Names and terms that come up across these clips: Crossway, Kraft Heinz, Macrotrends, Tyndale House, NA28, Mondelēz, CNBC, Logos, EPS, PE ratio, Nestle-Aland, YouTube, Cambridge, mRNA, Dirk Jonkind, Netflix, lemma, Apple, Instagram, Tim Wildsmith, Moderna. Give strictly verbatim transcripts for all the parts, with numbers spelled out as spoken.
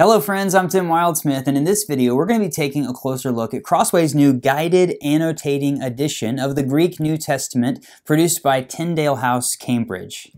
Hello friends, I'm Tim Wildsmith, and in this video we're going to be taking a closer look at Crossway's new guided annotating edition of the Greek New Testament produced by Tyndale House, Cambridge.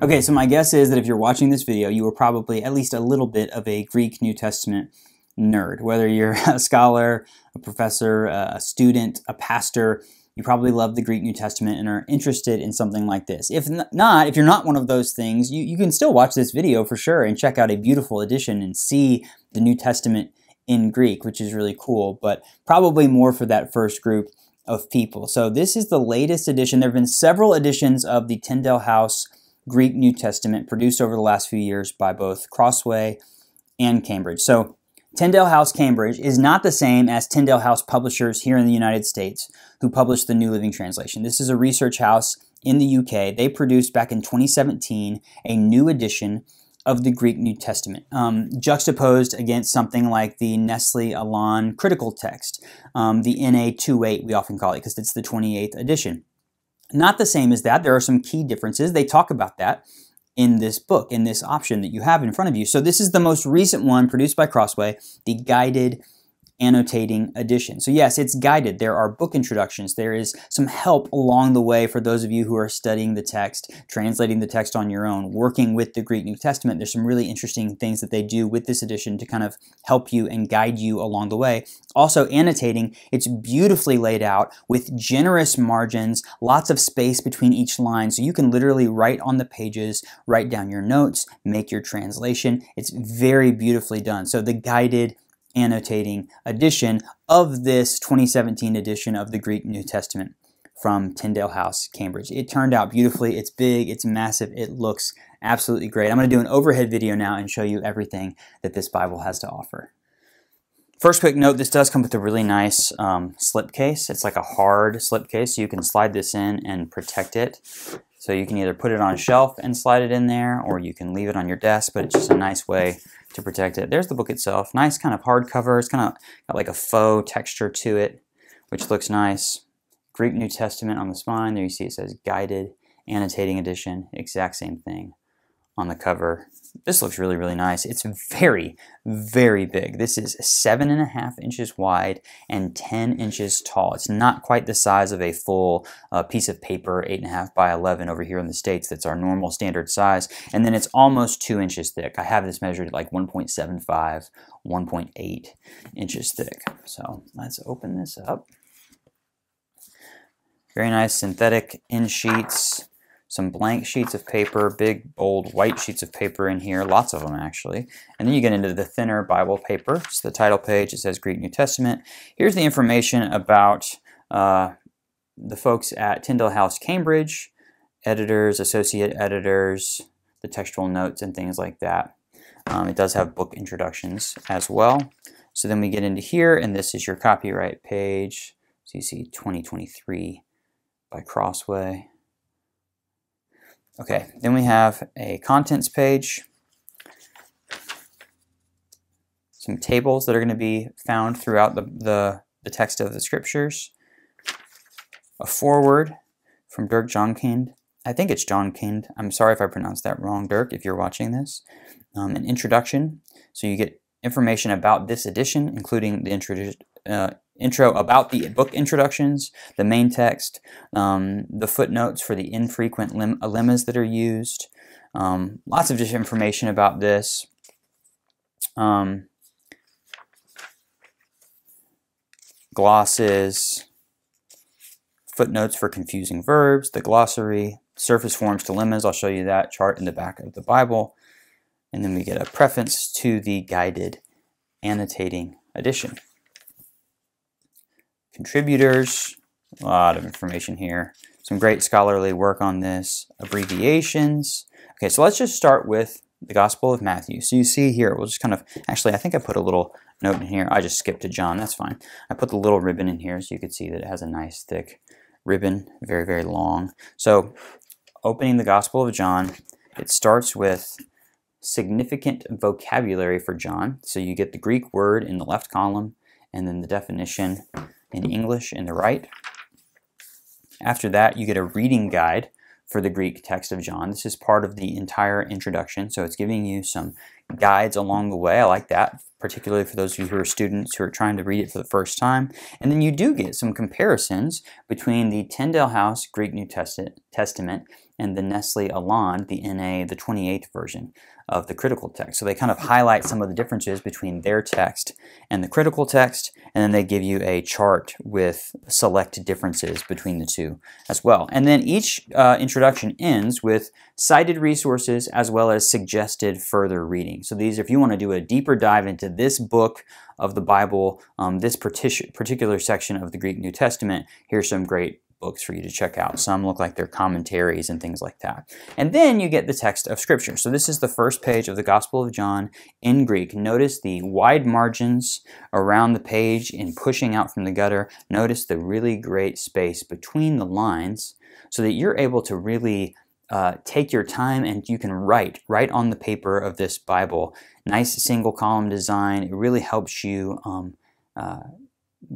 Okay, so my guess is that if you're watching this video, you are probably at least a little bit of a Greek New Testament nerd. Whether you're a scholar, a professor, a student, a pastor, you probably love the Greek New Testament and are interested in something like this. If not, if you're not one of those things, you, you can still watch this video for sure and check out a beautiful edition and see the New Testament in Greek, which is really cool, but probably more for that first group of people. So this is the latest edition. There have been several editions of the Tyndale House Greek New Testament produced over the last few years by both Crossway and Cambridge. So Tyndale House Cambridge is not the same as Tyndale House Publishers here in the United States, who published the New Living Translation. This is a research house in the U K. They produced back in twenty seventeen a new edition of the Greek New Testament, um, juxtaposed against something like the Nestle-Aland critical text, um, the N A twenty-eight we often call it because it's the twenty-eighth edition. Not the same as that. There are some key differences. They talk about that in this book, in this option that you have in front of you. So this is the most recent one produced by Crossway, the guided annotating edition. So yes, it's guided. There are book introductions. There is some help along the way for those of you who are studying the text, translating the text on your own, working with the Greek New Testament. There's some really interesting things that they do with this edition to kind of help you and guide you along the way. Also annotating, it's beautifully laid out with generous margins, lots of space between each line. So you can literally write on the pages, write down your notes, make your translation. It's very beautifully done. So the guided annotating edition of this twenty seventeen edition of the Greek New Testament from Tyndale House, Cambridge. It turned out beautifully. It's big, it's massive, it looks absolutely great. I'm going to do an overhead video now and show you everything that this Bible has to offer. First quick note, this does come with a really nice um, slip case. It's like a hard slip case, so you can slide this in and protect it. So you can either put it on a shelf and slide it in there, or you can leave it on your desk, but it's just a nice way to protect it. There's the book itself. Nice kind of hardcover. It's kind of got like a faux texture to it, which looks nice. Greek New Testament on the spine. There you see it says Guided Annotating Edition. Exact same thing on the cover. This looks really, really nice. It's very, very big. This is seven and a half inches wide and ten inches tall. It's not quite the size of a full uh, piece of paper, eight and a half by eleven over here in the States. That's our normal standard size. And then it's almost two inches thick. I have this measured at like one point seven five, one point eight inches thick. So let's open this up. Very nice synthetic end sheets. Some blank sheets of paper, big, old white sheets of paper in here, lots of them actually. And then you get into the thinner Bible paper. It's the title page. It says Greek New Testament. Here's the information about uh, the folks at Tyndale House, Cambridge, editors, associate editors, the textual notes and things like that. Um, it does have book introductions as well. So then we get into here, and this is your copyright page. So you see twenty twenty-three by Crossway. Okay, then we have a contents page, some tables that are going to be found throughout the, the, the text of the scriptures, a foreword from Dirk Jonkind. I think it's Jonkind. I'm sorry if I pronounced that wrong, Dirk, if you're watching this. Um, an introduction, so you get information about this edition, including the introduction. Uh, intro about the book introductions, the main text, um, the footnotes for the infrequent lem lemmas that are used, um, lots of just information about this. Um, glosses, footnotes for confusing verbs, the glossary, surface forms to lemmas. I'll show you that chart in the back of the Bible. And then we get a preface to the guided annotating edition. Contributors, a lot of information here. Some great scholarly work on this. Abbreviations. Okay, so let's just start with the Gospel of Matthew. So you see here, we'll just kind of, actually I think I put a little note in here. I just skipped to John, that's fine. I put the little ribbon in here so you can see that it has a nice thick ribbon, very, very long. So opening the Gospel of John, it starts with significant vocabulary for John. So you get the Greek word in the left column and then the definition in English in the right. After that, you get a reading guide for the Greek text of John. This is part of the entire introduction, so it's giving you some guides along the way. I like that, particularly for those of you who are students who are trying to read it for the first time. And then you do get some comparisons between the Tyndale House Greek New Testament and the Nestle-Aland, the N A, the twenty-eighth version of the critical text. So they kind of highlight some of the differences between their text and the critical text, and then they give you a chart with select differences between the two as well. And then each uh, introduction ends with cited resources as well as suggested further reading. So these, if you want to do a deeper dive into this book of the Bible, um, this particular section of the Greek New Testament, here's some great books for you to check out. Some look like they're commentaries and things like that. And then you get the text of Scripture. So this is the first page of the Gospel of John in Greek. Notice the wide margins around the page in pushing out from the gutter. Notice the really great space between the lines so that you're able to really Uh, take your time, and you can write right on the paper of this Bible. Nice single column design. It really helps you um, uh,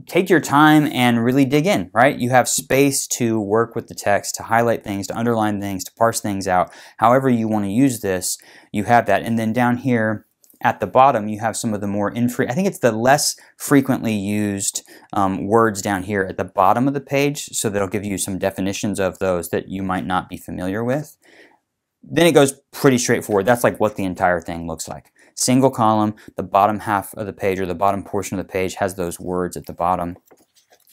take your time and really dig in, right? You have space to work with the text, to highlight things, to underline things, to parse things out. However you want to use this, you have that. And then down here at the bottom, you have some of the more infrequent, I think it's the less frequently used um, words down here at the bottom of the page, so that'll give you some definitions of those that you might not be familiar with. Then it goes pretty straightforward. That's like what the entire thing looks like. Single column, the bottom half of the page or the bottom portion of the page has those words at the bottom.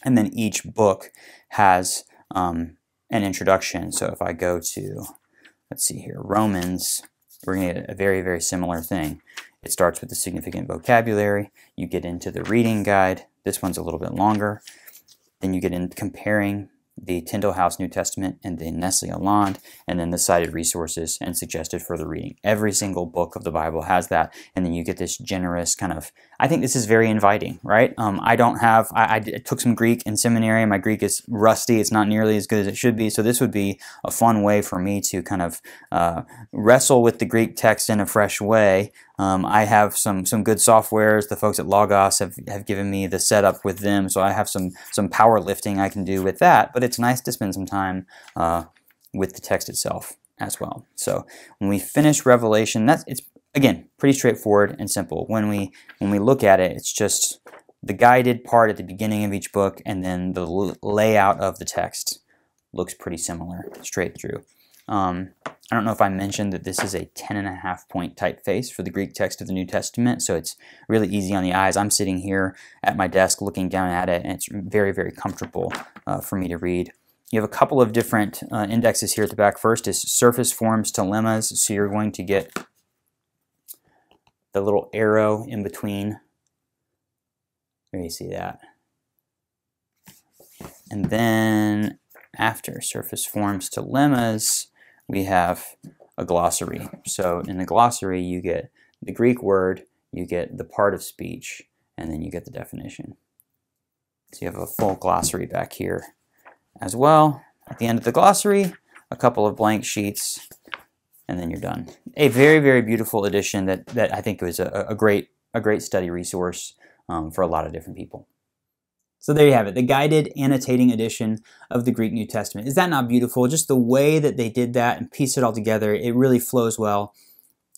And then each book has um, an introduction. So if I go to, let's see here, Romans, we're going to get a very, very similar thing. It starts with the significant vocabulary. You get into the reading guide. This one's a little bit longer. Then you get in comparing the Tyndale House New Testament and the Nestle-Aland, and then the cited resources and suggested further reading. Every single book of the Bible has that, and then you get this generous kind of, I think this is very inviting, right? Um, I don't have, I, I took some Greek in seminary, my Greek is rusty, it's not nearly as good as it should be, so this would be a fun way for me to kind of uh, wrestle with the Greek text in a fresh way. Um, I have some some good softwares. The folks at Logos have, have given me the setup with them, so I have some some power lifting I can do with that, but it's nice to spend some time uh, with the text itself as well. So when we finish Revelation, that's, it's again pretty straightforward and simple. When we when we look at it, it's just the guided part at the beginning of each book, and then the layout of the text looks pretty similar straight through. Um, I don't know if I mentioned that this is a ten and a half point typeface for the Greek text of the New Testament, so it's really easy on the eyes. I'm sitting here at my desk looking down at it, and it's very, very comfortable uh, for me to read. You have a couple of different uh, indexes here at the back. First is surface forms to lemmas, so you're going to get the little arrow in between. There you see that. And then after surface forms to lemmas, we have a glossary. So in the glossary, you get the Greek word, you get the part of speech, and then you get the definition. So you have a full glossary back here as well. At the end of the glossary, a couple of blank sheets, and then you're done. A very, very beautiful edition that, that I think was a, a, great, a great study resource um, for a lot of different people. So there you have it, the guided annotating edition of the Greek New Testament. Is that not beautiful? Just the way that they did that and piece it all together, it really flows well.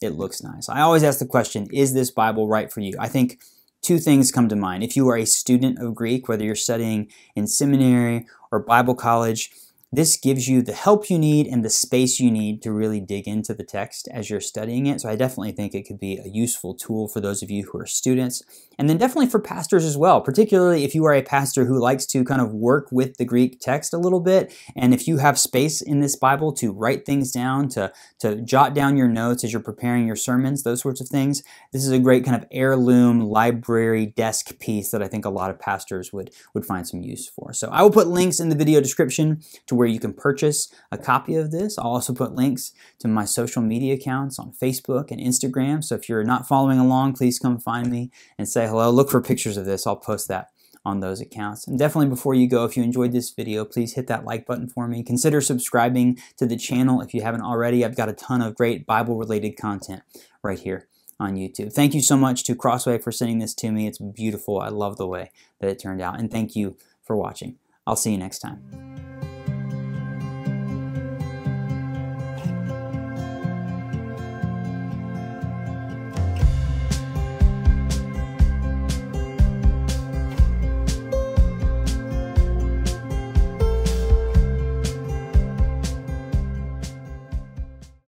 It looks nice. I always ask the question, is this Bible right for you? I think two things come to mind. If you are a student of Greek, whether you're studying in seminary or Bible college, this gives you the help you need and the space you need to really dig into the text as you're studying it. So I definitely think it could be a useful tool for those of you who are students, and then definitely for pastors as well, particularly if you are a pastor who likes to kind of work with the Greek text a little bit. And if you have space in this Bible to write things down, to, to jot down your notes as you're preparing your sermons, those sorts of things, this is a great kind of heirloom library desk piece that I think a lot of pastors would, would find some use for. So I will put links in the video description to where where you can purchase a copy of this. I'll also put links to my social media accounts on Facebook and Instagram, so if you're not following along, please come find me and say hello. Look for pictures of this. I'll post that on those accounts. And definitely before you go, if you enjoyed this video, please hit that like button for me. Consider subscribing to the channel if you haven't already. I've got a ton of great Bible-related content right here on YouTube. Thank you so much to Crossway for sending this to me. It's beautiful. I love the way that it turned out. And thank you for watching. I'll see you next time.